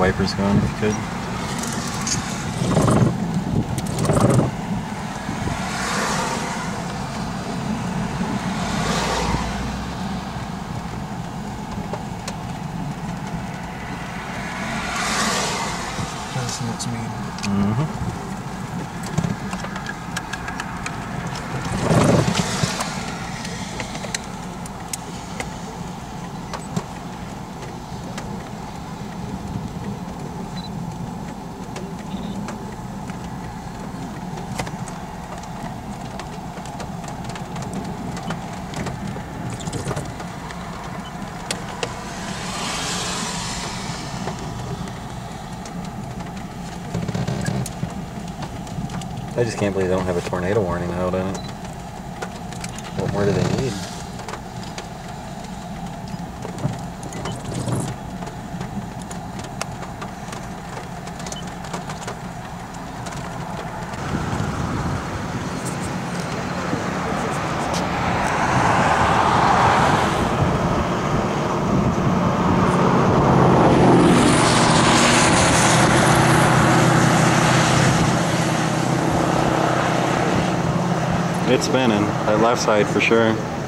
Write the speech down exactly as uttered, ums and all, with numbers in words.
wipers going if you could. That's looks mean. Mm-hmm. I just can't believe they don't have a tornado warning out on it. What more do they need? It's spinning, that left side for sure.